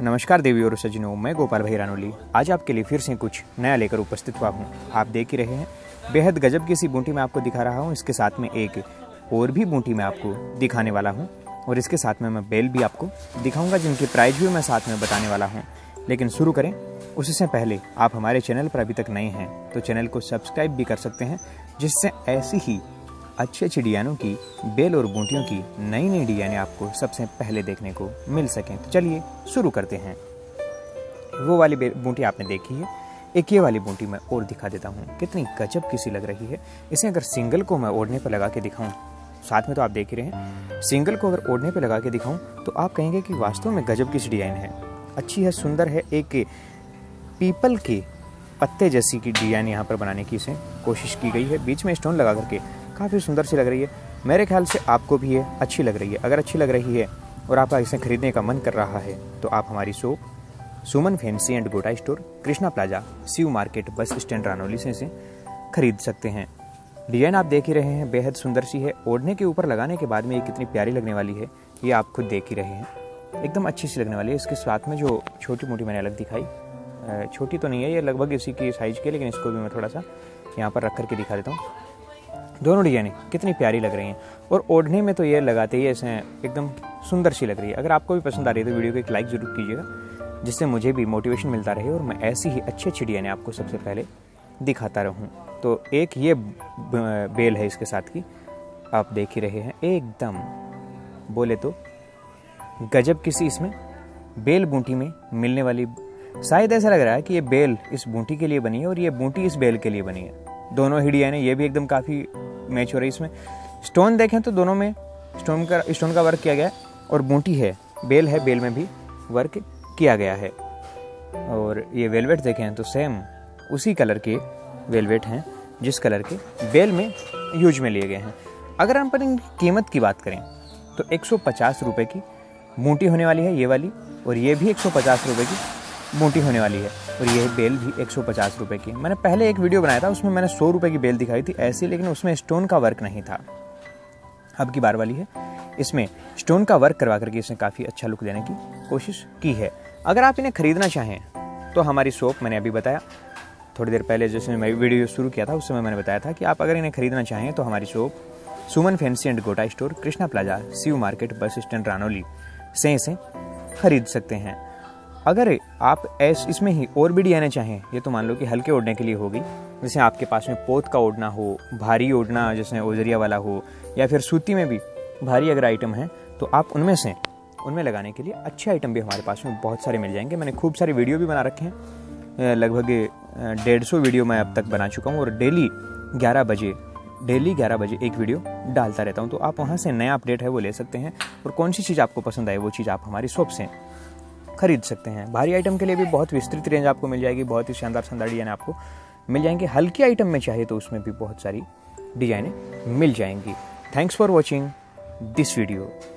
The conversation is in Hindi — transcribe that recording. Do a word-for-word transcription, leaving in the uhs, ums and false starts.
नमस्कार देवी और सज्जनों, मैं गोपाल भाई रानोली आज आपके लिए फिर से कुछ नया लेकर उपस्थित हुआ हूँ। आप देख ही रहे हैं, बेहद गजब की सी बूटी मैं आपको दिखा रहा हूँ। इसके साथ में एक और भी बूटी मैं आपको दिखाने वाला हूँ और इसके साथ में मैं बेल भी आपको दिखाऊँगा, जिनकी प्राइस भी मैं साथ में बताने वाला हूँ। लेकिन शुरू करें उससे पहले, आप हमारे चैनल पर अभी तक नए हैं तो चैनल को सब्सक्राइब भी कर सकते हैं, जिससे ऐसी ही अच्छी अच्छी डिजाइनों की बेल और बूटियों की नई नई डिजाइनें आपको सबसे पहले देखने को मिल सकें। तो चलिए शुरू करते हैं। वो वाली बूटी आपने देखी है, एक ये वाली बूटी मैं और दिखा देता हूँ, कितनी गजब की सी लग रही है। इसे अगर सिंगल को मैं ओढ़ने पर लगा के दिखाऊँ, साथ में तो आप देख ही रहे हैं, सिंगल को अगर ओढ़ने पर लगा के दिखाऊँ तो आप कहेंगे कि वास्तव में गजब की सी डिजाइन है, अच्छी है, सुंदर है। एक पीपल के पत्ते जैसी की डिजाइन यहाँ पर बनाने की इसे कोशिश की गई है, बीच में स्टोन लगा करके काफ़ी सुंदर सी लग रही है। मेरे ख्याल से आपको भी ये अच्छी लग रही है। अगर अच्छी लग रही है और आपका इसे खरीदने का मन कर रहा है तो आप हमारी शॉप सुमन फैंसी एंड गोटा store, Krishna plaza, Shiv market, bus stand, Ranoli से इसे खरीद सकते हैं। डिजाइन आप देख ही रहे हैं, बेहद सुंदर सी है। ओढ़ने के ऊपर लगाने के बाद में ये कितनी प्यारी लगने वाली है, ये आप खुद देख ही रहे हैं, एकदम अच्छी सी लगने वाली है। इसके साथ में जो छोटी मोटी मैंने अलग दिखाई, छोटी तो नहीं है, ये लगभग इसी की साइज़ की, लेकिन इसको भी मैं थोड़ा सा यहाँ पर रख करके दिखा देता हूँ। दोनों डिजाइनें कितनी प्यारी लग रही हैं और ओढ़ने में तो ये लगाते ही ऐसे एकदम सुंदर सी लग रही है। अगर आपको भी पसंद आ रही है तो वीडियो को एक लाइक ज़रूर कीजिएगा, जिससे मुझे भी मोटिवेशन मिलता रहे और मैं ऐसी ही अच्छी अच्छी डिजाइनें आपको सबसे पहले दिखाता रहूँ। तो एक ये बेल है इसके साथ की, आप देख ही रहे हैं, एकदम बोले तो गजब किसी इसमें बेल बूटी में मिलने वाली। शायद ऐसा लग रहा है कि ये बेल इस बूटी के लिए बनी है और ये बूटी इस बेल के लिए बनी है। दोनों ही डिजाइनें, ये भी एकदम काफ़ी मैच हो रही है। इसमें स्टोन देखें तो दोनों में स्टोन का स्टोन का वर्क किया गया है और बूटी है, बेल है, बेल में भी वर्क किया गया है। और ये वेलवेट देखें तो सेम उसी कलर के वेलवेट हैं जिस कलर के बेल में यूज में लिए गए हैं। अगर हम पर इनकी कीमत की बात करें तो एक सौ पचास रुपये की बूटी होने वाली है ये वाली, और ये भी एक सौ पचास रुपये की बूटी होने वाली है, और यह बेल भी एक सौ पचास रुपये की। मैंने पहले एक वीडियो बनाया था, उसमें मैंने सौ रुपये की बेल दिखाई थी ऐसी, लेकिन उसमें स्टोन का वर्क नहीं था। अब की बार वाली है, इसमें स्टोन का वर्क करवा करके इसने काफ़ी अच्छा लुक देने की कोशिश की है। अगर आप इन्हें खरीदना चाहें तो हमारी शॉप, मैंने अभी बताया थोड़ी देर पहले जिसमें मैं वीडियो शुरू किया था उस समय मैंने बताया था कि आप अगर इन्हें खरीदना चाहें तो हमारी शॉप सुमन फैंसी एंड गोटा store, Krishna plaza, Shiv market, bus stand, Ranoli से इसे खरीद सकते हैं। अगर आप ऐस इसमें ही और भी डिजाइनें चाहें, ये तो मान लो कि हल्के ओढ़ने के लिए होगी, जैसे आपके पास में पोत का ओढ़ना हो, भारी ओढ़ना जैसे ओजरिया वाला हो, या फिर सूती में भी भारी अगर आइटम है तो आप उनमें से उनमें लगाने के लिए अच्छे आइटम भी हमारे पास में बहुत सारे मिल जाएंगे। मैंने खूब सारे वीडियो भी बना रखे हैं, लगभग डेढ़ सौ वीडियो मैं अब तक बना चुका हूँ और डेली ग्यारह बजे डेली ग्यारह बजे एक वीडियो डालता रहता हूँ। तो आप वहाँ से नया अपडेट है वो ले सकते हैं, और कौन सी चीज़ आपको पसंद आए वो चीज़ आप हमारी शॉप से खरीद सकते हैं। भारी आइटम के लिए भी बहुत विस्तृत रेंज आपको मिल जाएगी, बहुत ही शानदार शानदार डिजाइन आपको मिल जाएंगे। हल्की आइटम में चाहिए तो उसमें भी बहुत सारी डिजाइनें मिल जाएंगी। Thanks for watching this video.